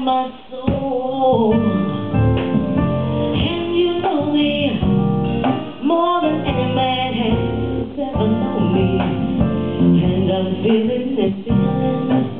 my soul. And you know me more than any man has ever known me, and I'm feeling this feeling.